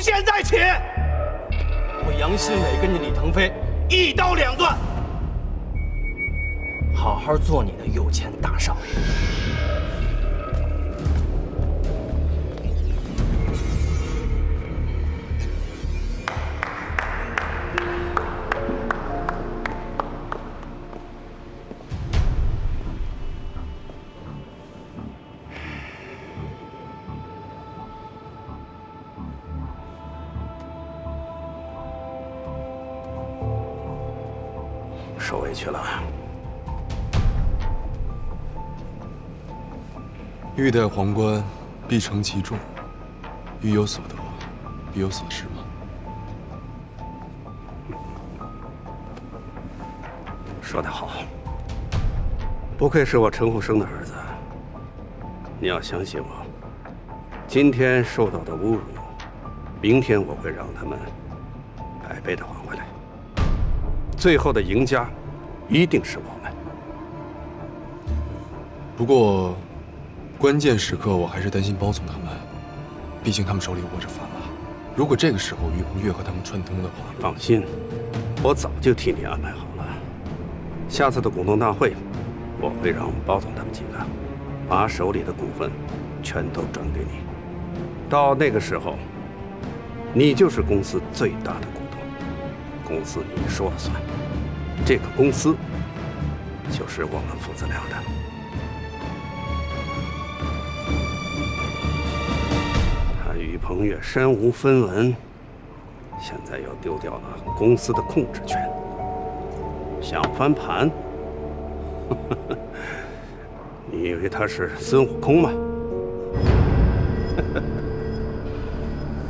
从现在起，我杨新伟跟着李腾飞一刀两断，好好做你的有钱大少爷。 受委屈了，欲戴皇冠，必承其重；欲有所得，必有所失嘛。说得好，不愧是我陈虎生的儿子。你要相信我，今天受到的侮辱，明天我会让他们百倍的还回来。最后的赢家。 一定是我们。不过，关键时刻我还是担心包总他们，毕竟他们手里握着砝码。如果这个时候于红月和他们串通的话，放心，我早就替你安排好了。下次的股东大会，我会让包总他们几个把手里的股份全都转给你。到那个时候，你就是公司最大的股东，公司你说了算。 这个公司就是我们父子俩的。他与彭越身无分文，现在又丢掉了公司的控制权，想翻盘？你以为他是孙悟空吗？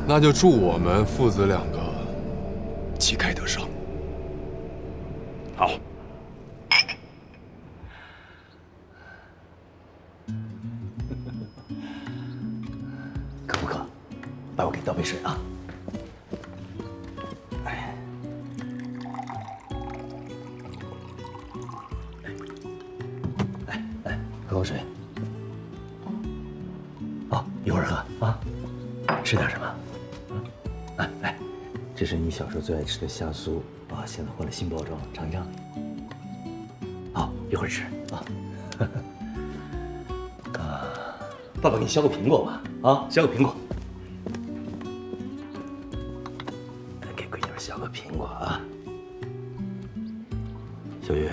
那就祝我们父子两个旗开得胜。 好。渴不渴？帮我给倒杯水啊！哎，来来，喝口水。哦，一会儿喝啊。吃点什么？来来，这是你小时候最爱吃的虾酥。 啊，现在换了新包装，尝一尝。好，一会儿吃啊。啊，爸爸给你削个苹果吧。啊，削个苹果。给闺女削个苹果啊。小雨，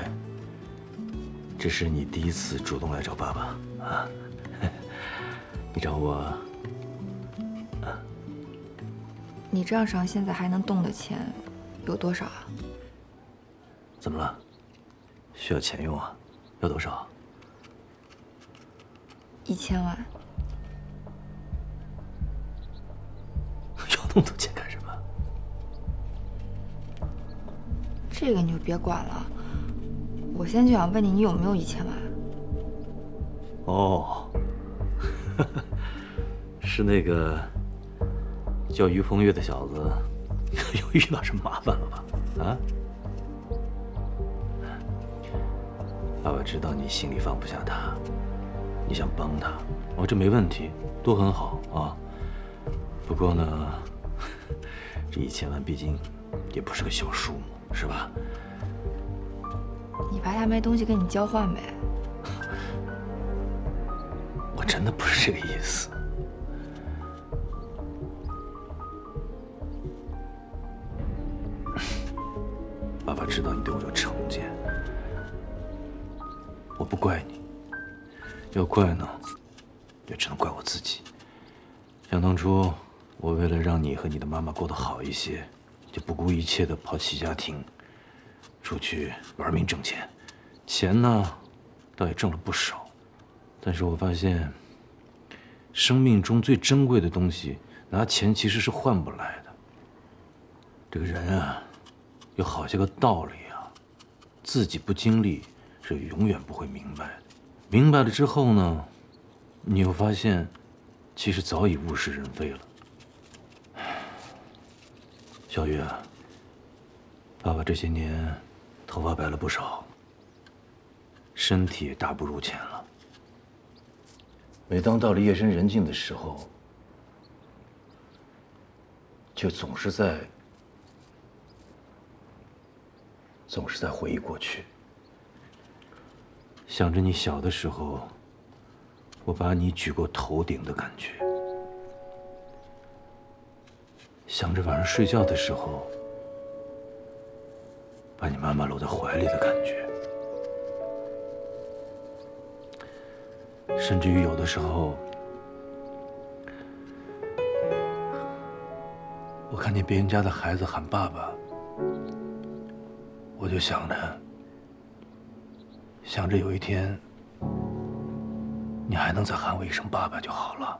这是你第一次主动来找爸爸啊。你找我啊？你账上现在还能动的钱？ 有多少啊？怎么了？需要钱用啊？要多少？1000万。要那么多钱干什么？这个你就别管了。我现在就想问你，你有没有1000万？哦，是那个叫于鹏月的小子。 又遇到什么麻烦了吧？啊！爸爸知道你心里放不下他，你想帮他，哦，这没问题，都很好啊。不过呢，这1000万毕竟也不是个小数目，是吧？你怕他没东西跟你交换呗？我真的不是这个意思。 爸爸知道你对我有成见，我不怪你，要怪呢，也只能怪我自己。想当初，我为了让你和你的妈妈过得好一些，就不顾一切的抛弃家庭，出去玩命挣钱。钱呢，倒也挣了不少，但是我发现，生命中最珍贵的东西，拿钱其实是换不来的。这个人啊。 有好些个道理啊，自己不经历是永远不会明白的。明白了之后呢，你又发现，其实早已物是人非了。小雨啊，爸爸这些年头发白了不少，身体也大不如前了。每当到了夜深人静的时候，却总是在回忆过去。想着你小的时候，我把你举过头顶的感觉；想着晚上睡觉的时候，把你妈妈搂在怀里的感觉。 甚至于有的时候，我看见别人家的孩子喊爸爸，我就想着有一天，你还能再喊我一声爸爸就好了。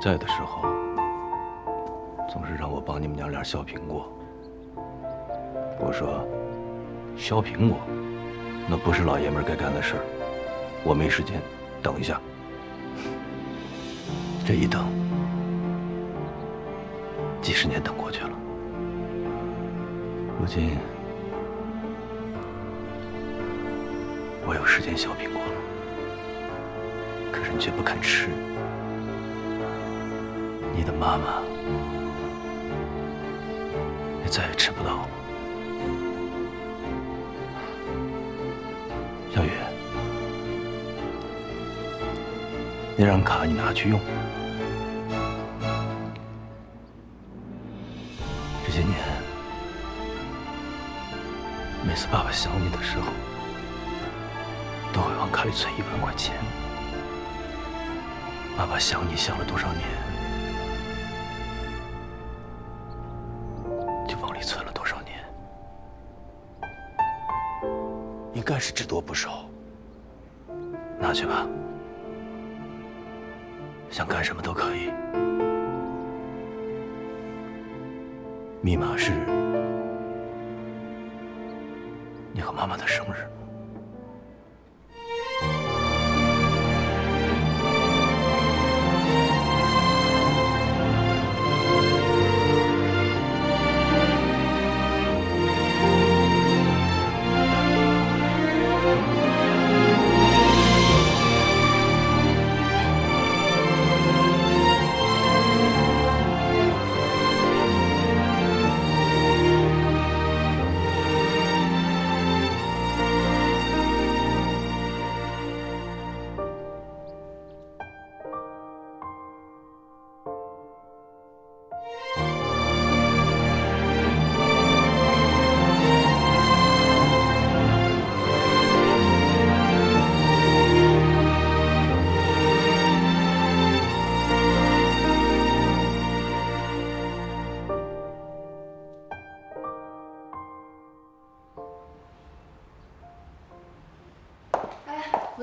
在的时候，总是让我帮你们娘俩削苹果。我说，削苹果，那不是老爷们该干的事儿。我没时间，等一下。这一等，几十年等过去了。如今，我有时间削苹果了，可是你却不肯吃。 你的妈妈也再也吃不到了。小雨，那张卡你拿去用。这些年，每次爸爸想你的时候，都会往卡里存1万块钱。爸爸想你想了多少年？ 应该是至多不少，拿去吧，想干什么都可以。密码是你和妈妈的生日。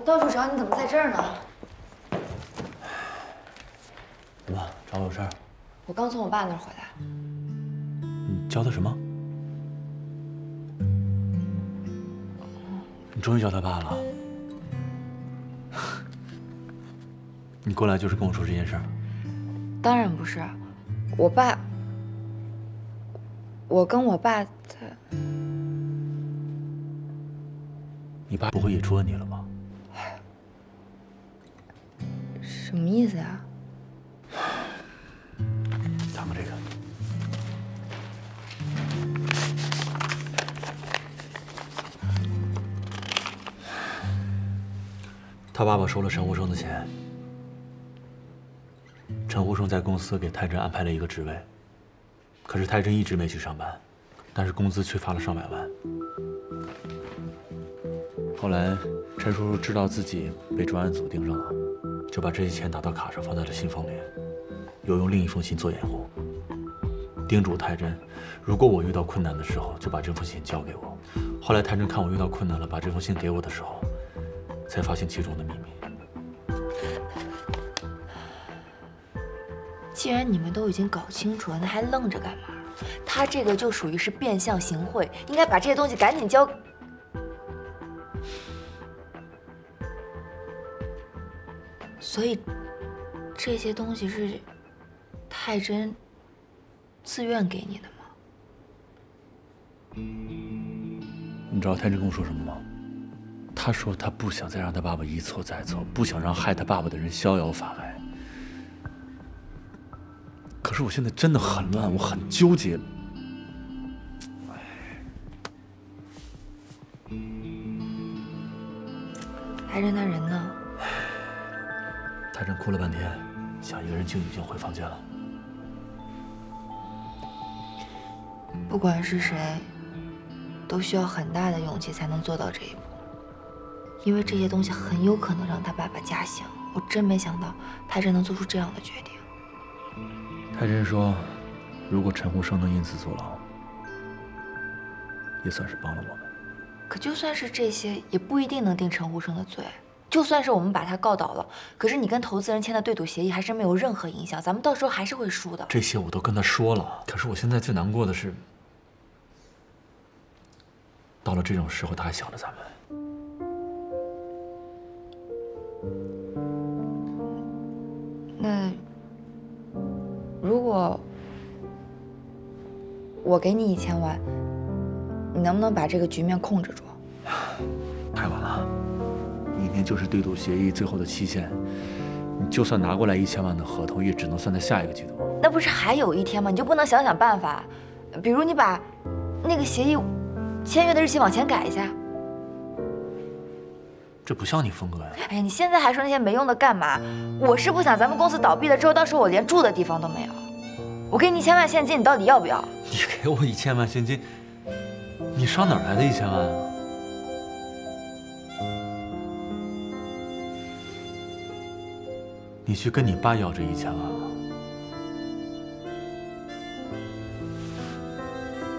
到处找你，怎么在这儿呢？怎么找我有事儿？我刚从我爸那儿回来。你教他什么？你终于教他爸了？你过来就是跟我说这件事儿？当然不是，我爸，我跟我爸他……你爸不会也捉你了吧？ 什么意思呀？咱们这个，他爸爸收了陈胡生的钱。陈胡生在公司给泰真安排了一个职位，可是泰真一直没去上班，但是工资却发了上百万。后来，陈叔叔知道自己被专案组盯上了。 就把这些钱打到卡上，放在了信封里，又用另一封信做掩护，叮嘱泰真，如果我遇到困难的时候，就把这封信交给我。后来泰真看我遇到困难了，把这封信给我的时候，才发现其中的秘密。既然你们都已经搞清楚了，那还愣着干嘛？他这个就属于是变相行贿，应该把这些东西赶紧交。所以，这些东西是太真自愿给你的吗？你知道太真跟我说什么吗？他说他不想再让他爸爸一错再错，不想让害他爸爸的人逍遥法外。 可是我现在真的很乱，我很纠结。太真他人呢？太真哭了半天，想一个人静一静，回房间了。不管是谁，都需要很大的勇气才能做到这一步，因为这些东西很有可能让他爸爸加刑。我真没想到太真能做出这样的决定。 太真说：“如果陈无生能因此坐牢，也算是帮了我们。可就算是这些，也不一定能定陈无生的罪。就算是我们把他告倒了，可是你跟投资人签的对赌协议还是没有任何影响，咱们到时候还是会输的。这些我都跟他说了，可是我现在最难过的是，到了这种时候，他还想着咱们。那…… 如果我给你1000万，你能不能把这个局面控制住？太晚了，明天就是对赌协议最后的期限，你就算拿过来1000万的合同，也只能算在下一个季度。那不是还有1天吗？你就不能想想办法？比如你把那个协议签约的日期往前改一下。这不像你风格呀！哎呀，你现在还说那些没用的干嘛？我是不想咱们公司倒闭了之后，到时候我连住的地方都没有。 我给你1000万现金，你到底要不要？你给我1000万现金，你上哪儿来的1000万啊？你去跟你爸要这1000万了？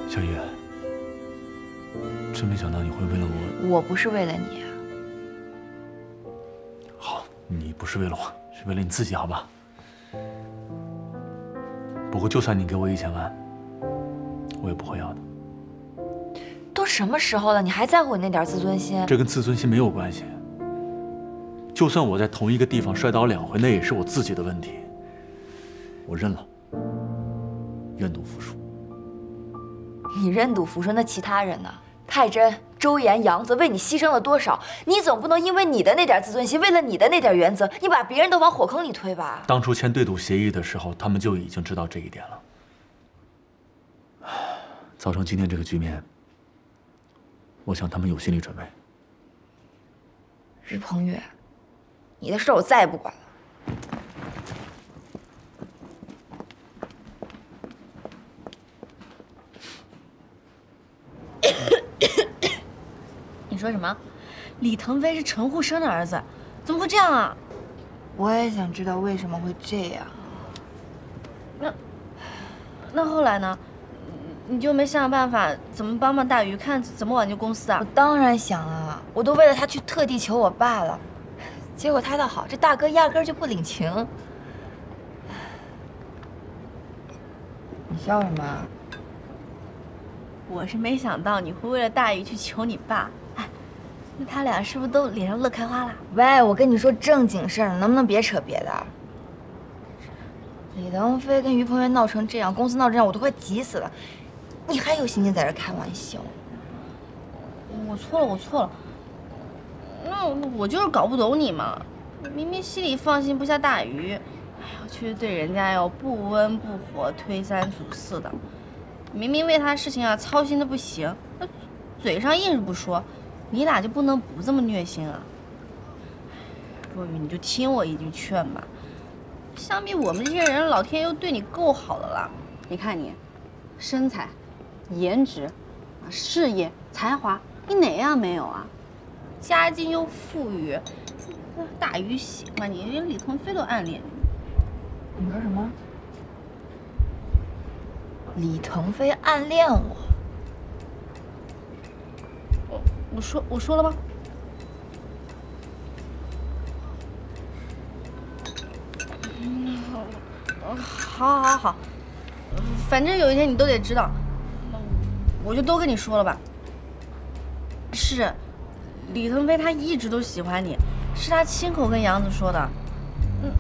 小雨，真没想到你会为了我。我不是为了你啊。好，你不是为了我，是为了你自己，好吧？ 不过，就算你给我1000万，我也不会要的。都什么时候了，你还在乎你那点自尊心？这跟自尊心没有关系。就算我在同一个地方摔倒2回，那也是我自己的问题。我认了，愿赌服输。你认赌服输，那其他人呢？太真、周岩、杨子为你牺牲了多少？你总不能因为你的那点自尊心，为了你的那点原则，你把别人都往火坑里推吧？当初签对赌协议的时候，他们就已经知道这一点了，造成今天这个局面。我想他们有心理准备。日鹏宇，你的事我再也不管了。 你说什么？李腾飞是陈沪生的儿子，怎么会这样啊？我也想知道为什么会这样。那后来呢？你就没想想办法，怎么帮帮大鱼，看怎么挽救公司啊？我当然想啊，我都为了他去特地求我爸了，结果他倒好，这大哥压根儿就不领情。你笑什么？我是没想到你会为了大鱼去求你爸。 那他俩是不是都脸上乐开花了？喂，我跟你说正经事儿，能不能别扯别的？李腾飞跟于鹏元闹成这样，公司闹这样，我都快急死了。你还有心情在这开玩笑？我错了，我错了。那我就是搞不懂你嘛，明明心里放心不下大鱼，哎呀，却对人家要不温不火、推三阻四的。明明为他事情啊操心的不行，那嘴上硬是不说。 你俩就不能不这么虐心啊！若雨，你就听我一句劝吧。相比我们这些人，老天又对你够好的了。你看你，身材、颜值、事业、才华，你哪样没有啊？家境又富裕，大鱼喜欢你，连李腾飞都暗恋你。你说什么？李腾飞暗恋我？ 我说了吗？好，好，好，反正有一天你都得知道，我就都跟你说了吧。是，李腾飞他一直都喜欢你，是他亲口跟杨子说的。嗯，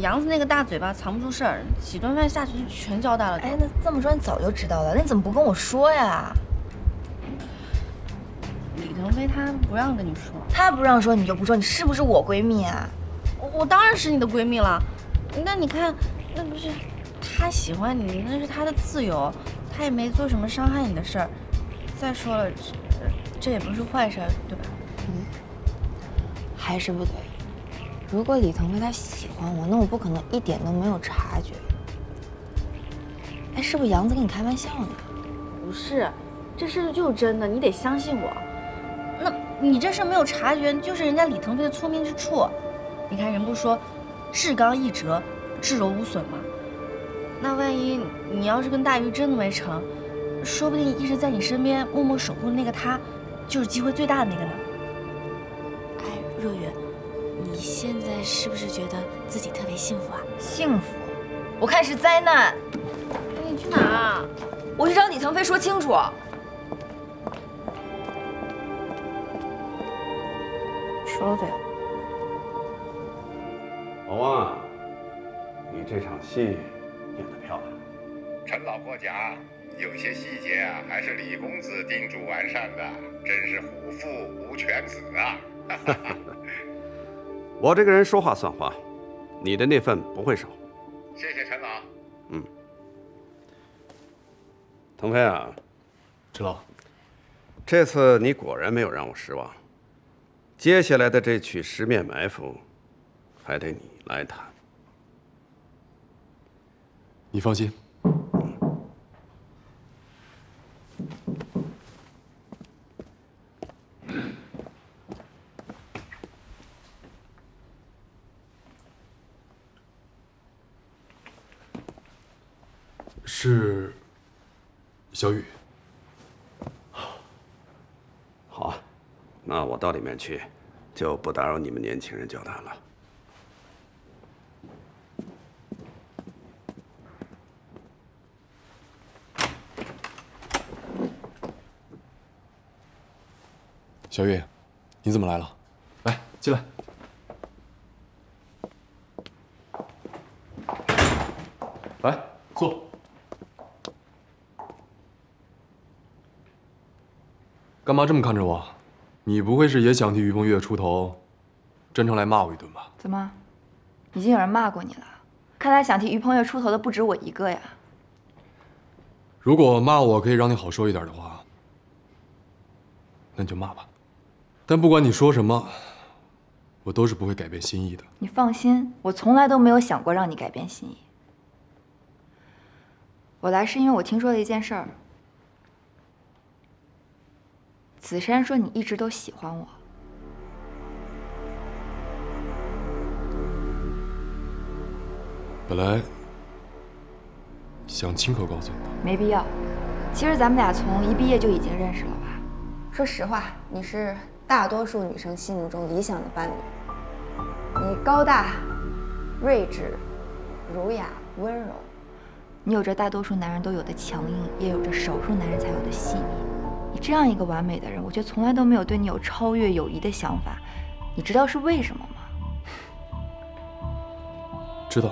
杨子那个大嘴巴藏不住事儿，几顿饭下去就全交代了。哎，那这么说你早就知道了，那你怎么不跟我说呀？ 李腾飞他不让跟你说，他不让说你就不说，你是不是我闺蜜啊？我当然是你的闺蜜了。那你看，那不是他喜欢你，那是他的自由，他也没做什么伤害你的事儿。再说了，这也不是坏事，对吧？嗯，还是不对。如果李腾飞他喜欢我，那我不可能一点都没有察觉。哎，是不是杨子跟你开玩笑呢？不是，这事就是真的，你得相信我。 你这事没有察觉，就是人家李腾飞的聪明之处。你看人不说，至刚易折，至柔无损吗？那万一你要是跟大鱼真的没成，说不定一直在你身边默默守护的那个他，就是机会最大的那个呢。哎，若雨，你现在是不是觉得自己特别幸福啊？幸福？我看是灾难。你去哪儿啊？我去找李腾飞说清楚。 说对了，老汪啊，你这场戏演得漂亮。陈老过奖，有些细节啊，还是李公子叮嘱完善的，真是虎父无犬子啊！我这个人说话算话，你的那份不会少。谢谢陈老。嗯。腾飞啊，陈老，这次你果然没有让我失望。 接下来的这曲《十面埋伏》，还得你来弹。你放心。是小雨。好啊。 那我到里面去，就不打扰你们年轻人交谈了。小雨，你怎么来了？来，进来。来，坐。 干嘛这么看着我？ 你不会是也想替于鹏越出头，真诚来骂我一顿吧？怎么，已经有人骂过你了？看来想替于鹏越出头的不止我一个呀。如果骂我可以让你好说一点的话，那你就骂吧。但不管你说什么，我都是不会改变心意的。你放心，我从来都没有想过让你改变心意。我来是因为我听说了一件事儿。 子珊说你一直都喜欢我，本来想亲口告诉你的，没必要。其实咱们俩从一毕业就已经认识了吧？说实话，你是大多数女生心目中理想的伴侣。你高大、睿智、儒雅、温柔，你有着大多数男人都有的强硬，也有着少数男人才有的细腻。 你这样一个完美的人，我却从来都没有对你有超越友谊的想法，你知道是为什么吗？知道，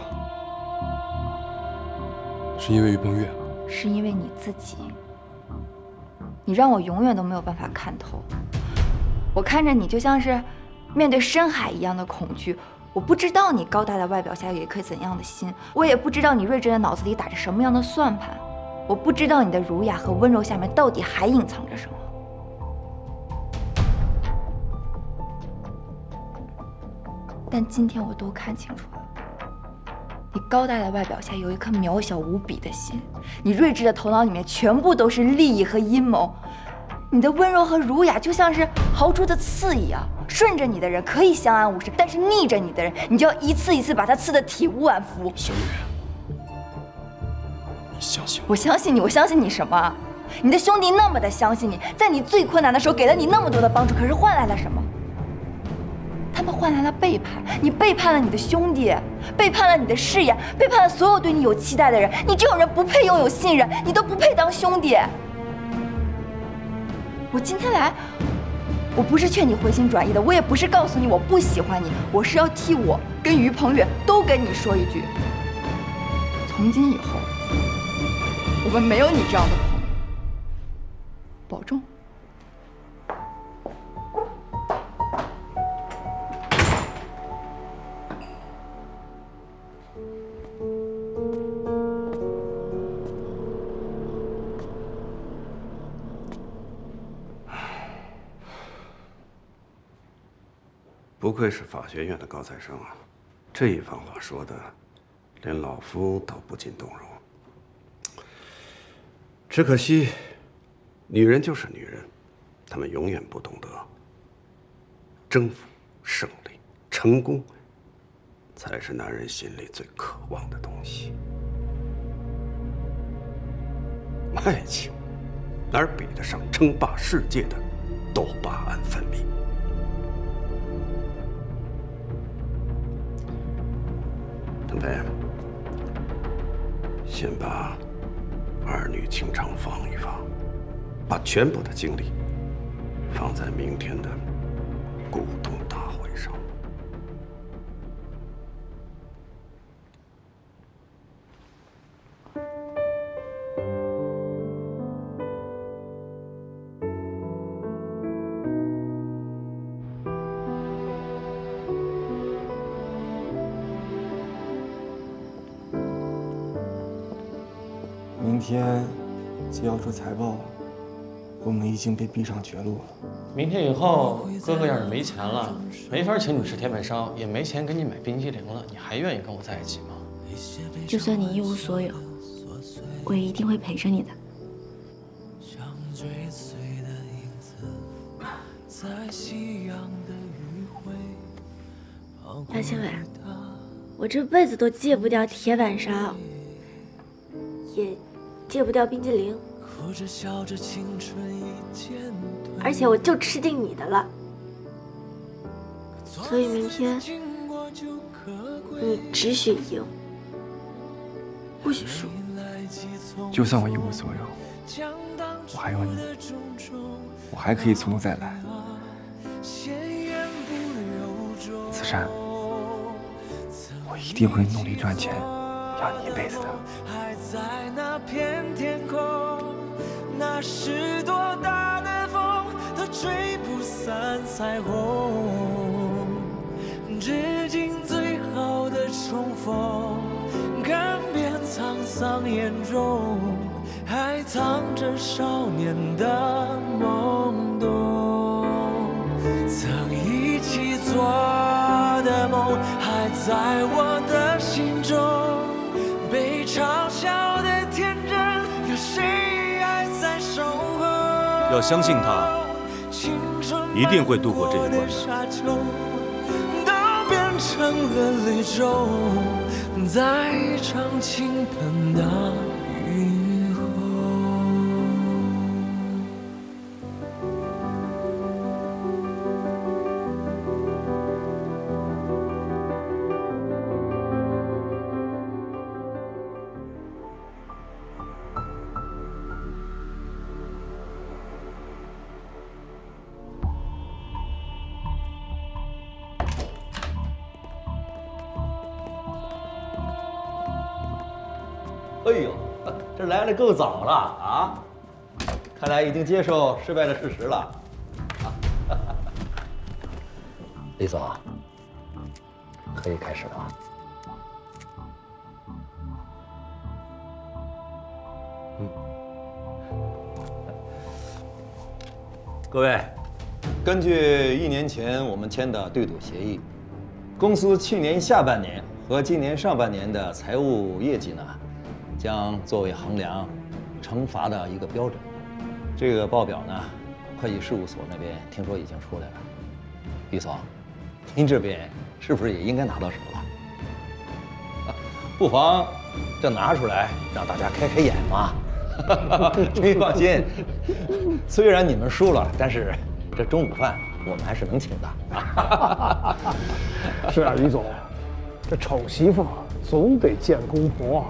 是因为于鹏越，是因为你自己，你让我永远都没有办法看透。我看着你就像是面对深海一样的恐惧，我不知道你高大的外表下有一颗怎样的心，我也不知道你睿智的脑子里打着什么样的算盘。 我不知道你的儒雅和温柔下面到底还隐藏着什么。但今天我都看清楚了，你高大的外表下有一颗渺小无比的心，你睿智的头脑里面全部都是利益和阴谋，你的温柔和儒雅就像是豪猪的刺一样，顺着你的人可以相安无事，但是逆着你的人，你就要一次一次把他刺得体无完肤。小雨。 相信我，相信你，我相信你什么？你的兄弟那么的相信你，在你最困难的时候给了你那么多的帮助，可是换来了什么？他们换来了背叛。你背叛了你的兄弟，背叛了你的事业，背叛了所有对你有期待的人。你这种人不配拥有信任，你都不配当兄弟。我今天来，我不是劝你回心转意的，我也不是告诉你我不喜欢你，我是要替我跟于鹏远都跟你说一句：从今以后，我们没有你这样的朋友。保重。 不愧是法学院的高材生啊，这一番话说的，连老夫都不禁动容。只可惜，女人就是女人，她们永远不懂得征服、胜利、成功，才是男人心里最渴望的东西。爱情哪儿比得上称霸世界的多巴胺分泌？ 腾飞，先把儿女情长放一放，把全部的精力放在明天的股东大会上。明天就要出财报了，我们已经被逼上绝路了。明天以后，哥哥要是没钱了，没法请你吃铁板烧，也没钱给你买冰激凌了，你还愿意跟我在一起吗？就算你一无所有，我也一定会陪着你的。大新伟，我这辈子都戒不掉铁板烧，也 戒不掉冰激凌，而且我就吃定你的了，所以明天你只许赢，不许输。就算我一无所有，我还有你，我还可以从头再来。子珊，我一定会努力赚钱，养你一辈子的。 在那片天空，那是多大的风都吹不散彩虹。致敬最好的重逢，看遍沧桑眼中，还藏着少年的懵懂。曾一起做的梦，还在我的心中。 被嘲笑的天真，有谁还在守候？要相信他，一定会度过这一关的。都变成了绿洲，在一场倾盆大雨后。来的够早了啊！看来已经接受失败的事实了。李总，可以开始了。嗯。各位，根据1年前我们签的对赌协议，公司去年下半年和今年上半年的财务业绩呢， 将作为衡量惩罚的一个标准。这个报表呢，会计事务所那边听说已经出来了。于总，您这边是不是也应该拿到手了？啊，不妨这拿出来让大家开开眼嘛。您放心，虽然你们输了，但是这中午饭我们还是能请的。是啊，于总，这丑媳妇总得见公婆啊。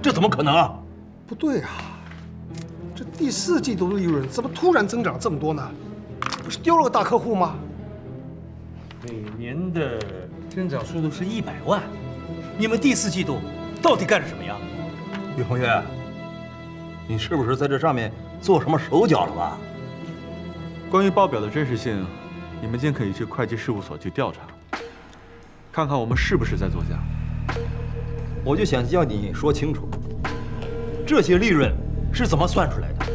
这怎么可能啊？不对啊，这第四季度的利润怎么突然增长这么多呢？不是丢了个大客户吗？每年的增长速度是100万，你们第四季度到底干了什么呀？于红月，你是不是在这上面做什么手脚了吧？ 关于报表的真实性，你们先可以去会计事务所去调查，看看我们是不是在作假。我就想叫你说清楚，这些利润是怎么算出来的？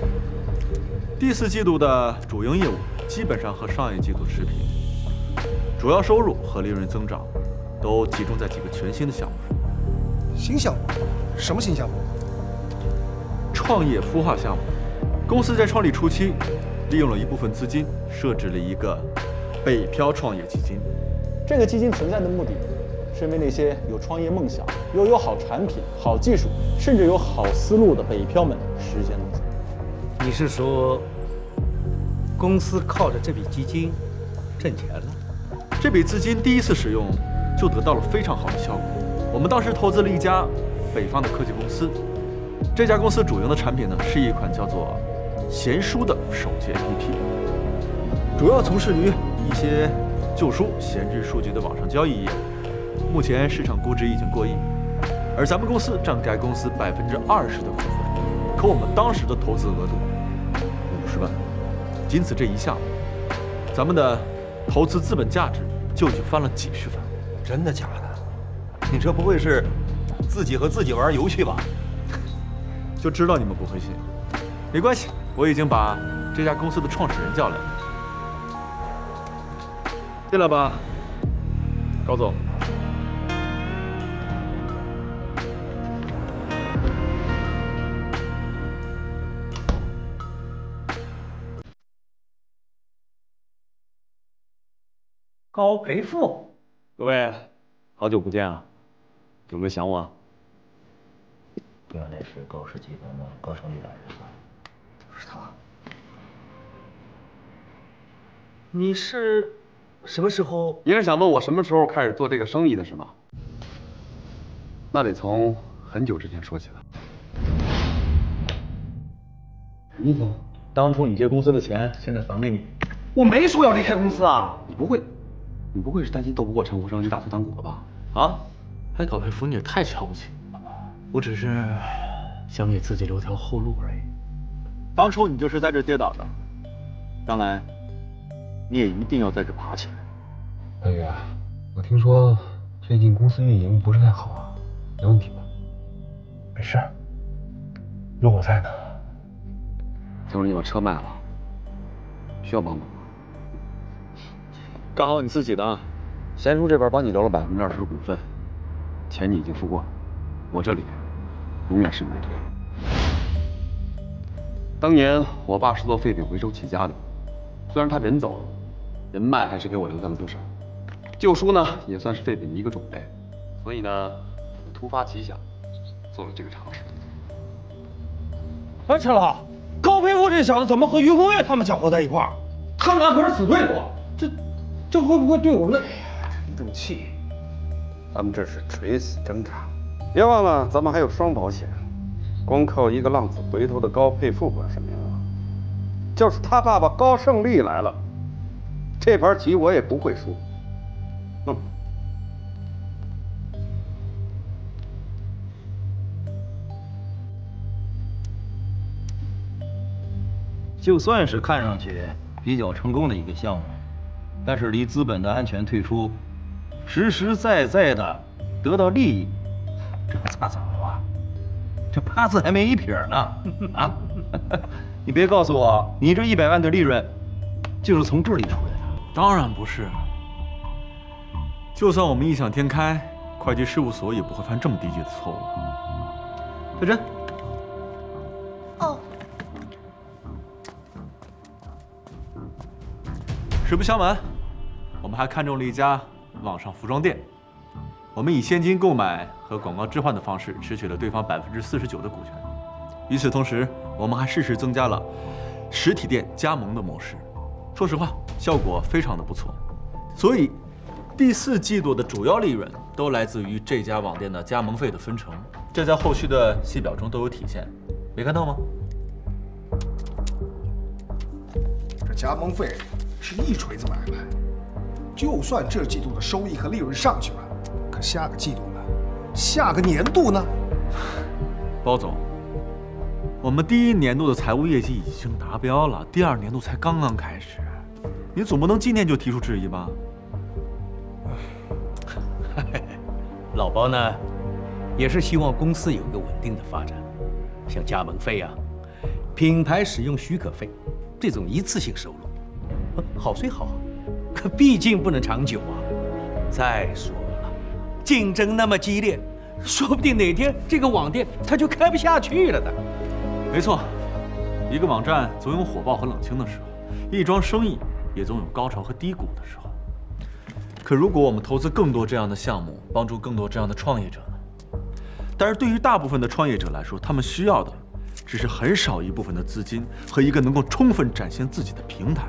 第四季度的主营业务基本上和上一季度持平，主要收入和利润增长都集中在几个全新的项目上。新项目？什么新项目？创业孵化项目，公司在创立初期。 利用了一部分资金，设置了一个北漂创业基金。这个基金存在的目的，是因为那些有创业梦想、又有好产品、好技术，甚至有好思路的北漂们实现梦想。你是说，公司靠着这笔基金挣钱了？这笔资金第一次使用就得到了非常好的效果。我们当时投资了一家北方的科技公司，这家公司主营的产品呢是一款叫做 闲书的手机 APP， 主要从事于一些旧书、闲置书籍的网上交易业。目前市场估值已经过亿，而咱们公司占该公司20%的股份。可我们当时的投资额度50万，仅此这一项，咱们的投资资本价值就已经翻了几十番。真的假的？你这不会是自己和自己玩游戏吧？就知道你们不会信。没关系。 我已经把这家公司的创始人叫来了，进来吧，高总。高培富，各位，好久不见啊，有没有想我？原来是高氏集团的高盛玉兰人啊。 是他，你是什么时候？你是想问我什么时候开始做这个生意的是吗？那得从很久之前说起了。于总，当初你借公司的钱，现在还给你。我没说要离开公司啊！你不会是担心斗不过陈胡生，你打算当股了吧？啊？哎，高培富，你也太瞧不起我了。我只是想给自己留条后路而已。 当初你就是在这跌倒的，将来你也一定要在这爬起来。大宇，我听说最近公司运营不是太好啊，有问题吧？没事，有我在呢。听说你把车卖了，需要帮忙吗？干好你自己的，贤叔这边帮你留了20%的股份，钱你已经付过，我这里永远是你的主人。 当年我爸是做废品回收起家的，虽然他人走了，人脉还是给我留下了不少。旧书呢，也算是废品的一个种类，所以呢，突发奇想，做了这个尝试。哎，陈老，高培富这小子怎么和于红月他们搅和在一块儿？他们俩可是死对头，这会不会对我们的？哎呀，真气！咱们这是垂死挣扎，别忘了咱们还有双保险。 光靠一个浪子回头的高培富管什么用啊？就是他爸爸高胜利来了，这盘棋我也不会输。嗯。就算是看上去比较成功的一个项目，但是离资本的安全退出，实实在在的得到利益，这可咋整？ 这八字还没一撇呢，啊！你别告诉我，你这100万的利润就是从这里出来的？当然不是。就算我们异想天开，会计事务所也不会犯这么低级的错误。佩珍。哦。实不相瞒，我们还看中了一家网上服装店。我们以现金购买和广告置换的方式持取了对方49%的股权。与此同时，我们还适时增加了实体店加盟的模式。说实话，效果非常的不错。所以，第4季度的主要利润都来自于这家网店的加盟费的分成，这在后续的细表中都有体现。没看到吗？ 加盟费是一锤子买卖，就算这季度的收益和利润上去了，可下个季度呢？下个年度呢？包总，我们第1年度的财务业绩已经达标了，第2年度才刚刚开始，你总不能今天就提出质疑吧？老包呢，也是希望公司有个稳定的发展，像加盟费啊、品牌使用许可费。 这种一次性收入，好虽好，可毕竟不能长久啊。再说了，竞争那么激烈，说不定哪天这个网店它就开不下去了的。没错，一个网站总有火爆和冷清的时候，一桩生意也总有高潮和低谷的时候。可如果我们投资更多这样的项目，帮助更多这样的创业者呢？但是对于大部分的创业者来说，他们需要的。 只是很少一部分的资金和一个能够充分展现自己的平台，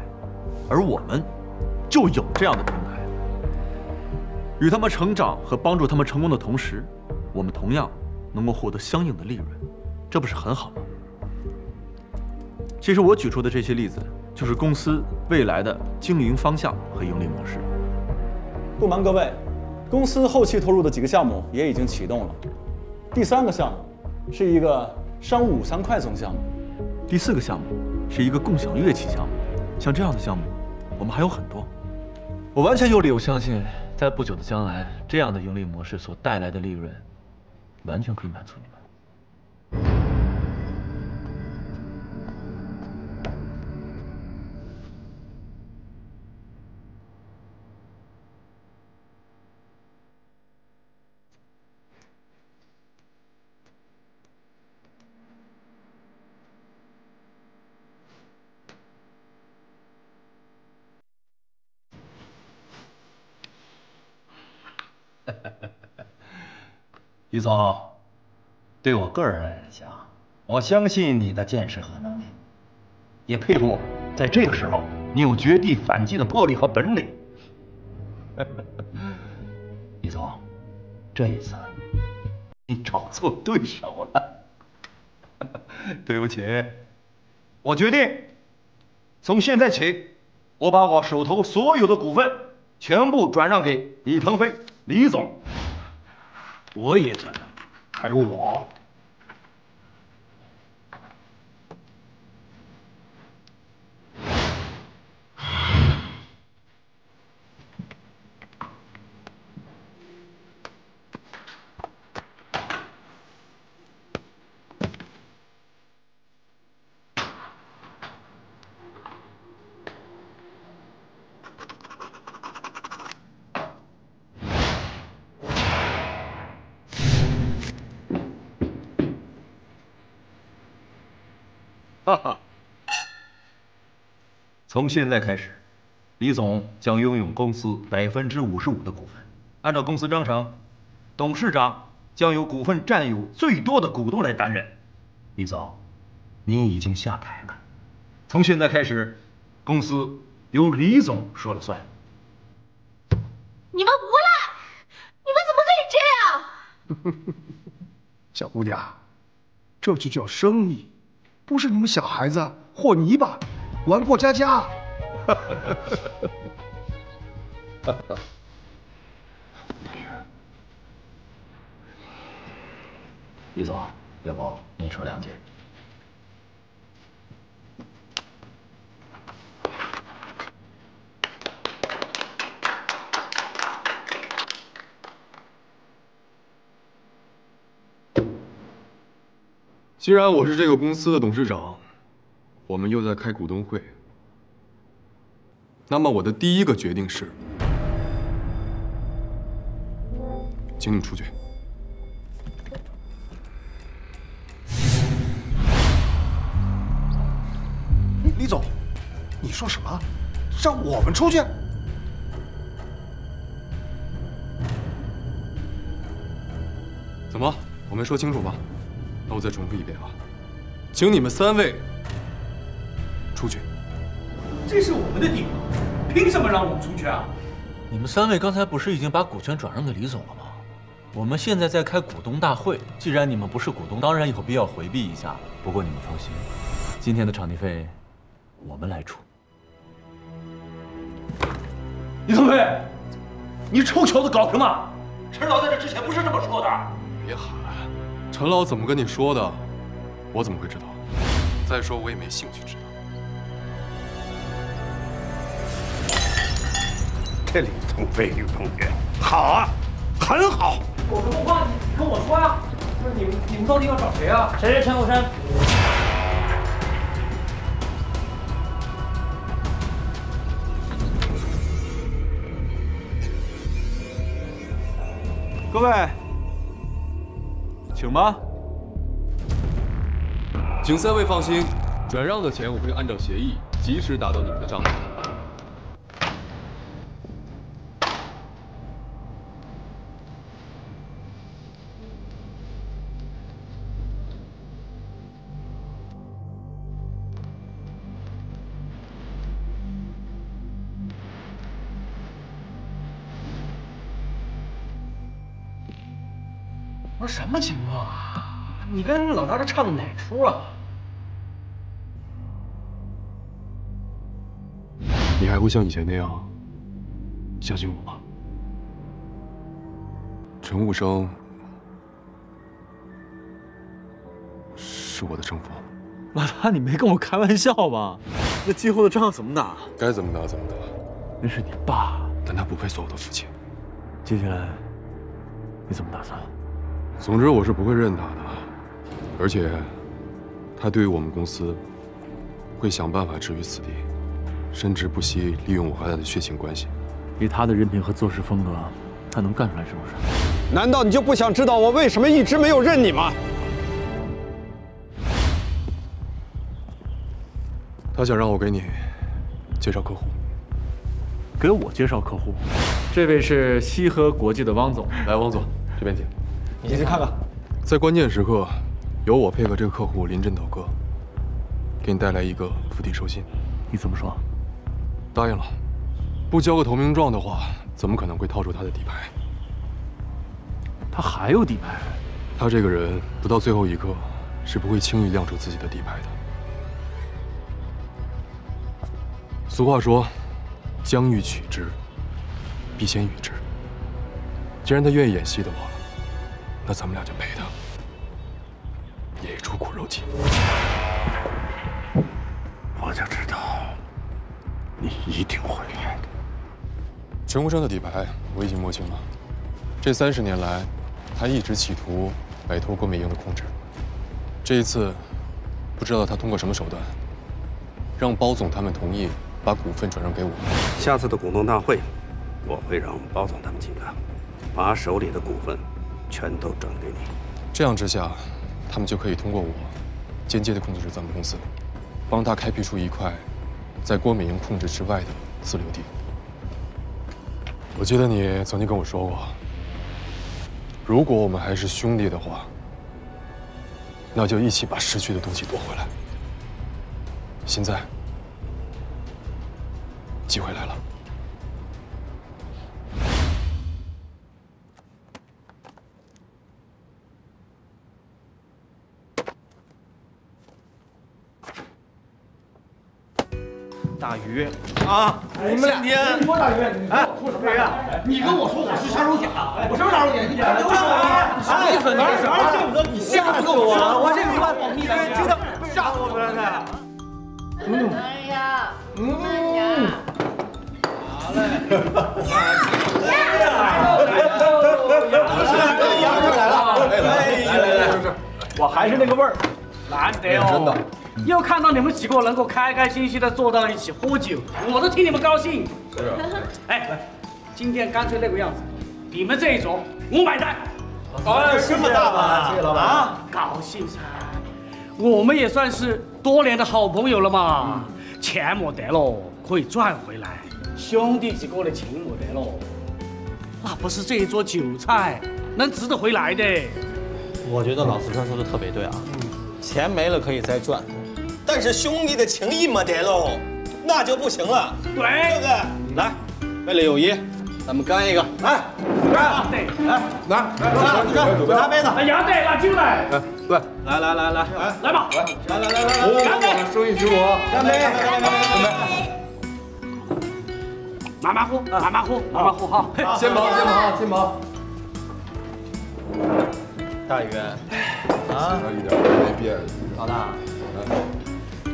而我们就有这样的平台。与他们成长和帮助他们成功的同时，我们同样能够获得相应的利润，这不是很好吗？其实我举出的这些例子，就是公司未来的经营方向和盈利模式。不瞒各位，公司后期投入的几个项目也已经启动了。第3个项目是一个。 商务午餐快送项目，第4个项目是一个共享乐器项目，像这样的项目，我们还有很多。我完全有理由相信，在不久的将来，这样的盈利模式所带来的利润，完全可以满足你们。 于总，对我个人来讲，我相信你的见识和能力，也佩服在这个时候你有绝地反击的魄力和本领。于总，这一次你找错对手了。对不起，我决定从现在起，我把我手头所有的股份全部转让给李腾飞、李总。 我也转让，还有我。哈哈，从现在开始，李总将拥有公司55%的股份。按照公司章程，董事长将由股份占有最多的股东来担任。李总，你已经下台了。从现在开始，公司由李总说了算。你们无赖！你们怎么可以这样？小姑娘，这就叫生意。 不是你们小孩子和泥巴玩过家家。李总，要不您说两句？既然我是这个公司的董事长，我们又在开股东会，那么我的第1个决定是，请你们出去。李总，你说什么？让我们出去？怎么？我没说清楚吧？那我再重复一遍啊，请你们三位出去。这是我们的地方，凭什么让我们出去啊？你们三位刚才不是已经把股权转让给李总了吗？ 我们现在在开股东大会，既然你们不是股东，当然有必要回避一下。不过你们放心，今天的场地费我们来出。李腾飞，你臭小子搞什么？陈老在这之前不是这么说的。别喊了，陈老怎么跟你说的，我怎么会知道？再说我也没兴趣知道。这李腾飞女同学，好啊，很好。 我什么话你跟我说呀、啊？不是你们到底要找谁啊？谁是陈虎山？各位，请吧。请三位放心，转让的钱我会按照协议及时打到你们的账户。 什么情况啊？你跟老大这唱的哪出啊？你还会像以前那样相信我吗？陈武生是我的生父。老大，你没跟我开玩笑吧？那今后的仗怎么打？该怎么打怎么打。那是你爸，但他不配做我的父亲。接下来你怎么打算？ 总之，我是不会认他的，而且，他对于我们公司，会想办法置于死地，甚至不惜利用我和他的血亲关系。以他的人品和做事风格，他能干出来什么事？难道你就不想知道我为什么一直没有认你吗？他想让我给你介绍客户。给我介绍客户？这位是西河国际的汪总。来，汪总，这边请。 你先去看看，在关键时刻，由我配合这个客户临阵倒戈，给你带来一个釜底抽薪。你怎么说？答应了，不交个投名状的话，怎么可能会套出他的底牌？他还有底牌？他这个人不到最后一刻是不会轻易亮出自己的底牌的。俗话说，将欲取之，必先予之。既然他愿意演戏的话。 那咱们俩就陪他也一出苦肉计。我就知道你一定会来的。陈无生的底牌我已经摸清了，这30年来，他一直企图摆脱郭美英的控制。这一次，不知道他通过什么手段，让包总他们同意把股份转让给我。下次的股东大会，我会让包总他们几个把手里的股份。 全都转给你，这样之下，他们就可以通过我，间接的控制住咱们公司，帮他开辟出一块，在郭美英控制之外的自留地。我记得你曾经跟我说过，如果我们还是兄弟的话，那就一起把失去的东西夺回来。现在，机会来了。 大鱼啊！你们俩你说大鱼，你跟我说什么呀？你跟我说我是杀手锏，我什么杀手锏？你别跟我说，你什么意思？你吓死我了！我这没办法，你知道吓死我了呢。哎呀，慢点。好嘞。呀！羊肉来了！来，我还是那个味儿，难得哦。真的。 又看到你们几个能够开开心心的坐到一起喝酒，我都替你们高兴。是啊，哎，今天干脆那个样子，你们这一桌我买单。哎，这么大碗，谢谢老板啊！高兴噻，我们也算是多年的好朋友了嘛，钱没得了，会赚回来。兄弟几个的钱没得了，那不是这一桌韭菜能值得回来的。我觉得老四川说的特别对啊，钱没了可以再赚，但是兄弟的情谊没得喽，那就不行了。对，对不对？来，为了友谊，咱们干一个！来，干！对，来，拿，来，拿杯子，拿羊奶，拿酒奶。对，来吧，来，干杯！生意兴隆，干杯！干杯！马马虎哈，先忙。大宇，啊，一点没变。老大，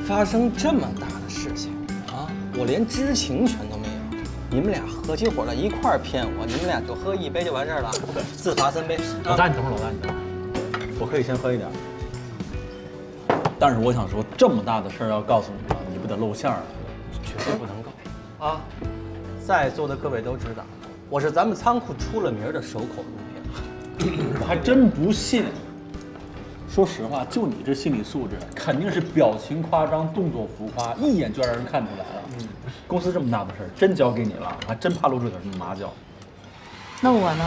发生这么大的事情啊，我连知情权都没有。 你们俩合起伙来一块儿骗我，你们俩就喝一杯就完事儿了，自罚3杯。老大，你等会儿，我可以先喝一点。但是我想说，这么大的事儿要告诉你们，你不得露馅儿啊？绝对不能告啊！在座的各位都知道，我是咱们仓库出了名的守口如瓶。我还真不信。说实话，就你这心理素质，肯定是表情夸张、动作浮夸，一眼就让人看出来了。 公司这么大的事儿，真交给你了，还真怕露出点什么马脚。那我呢？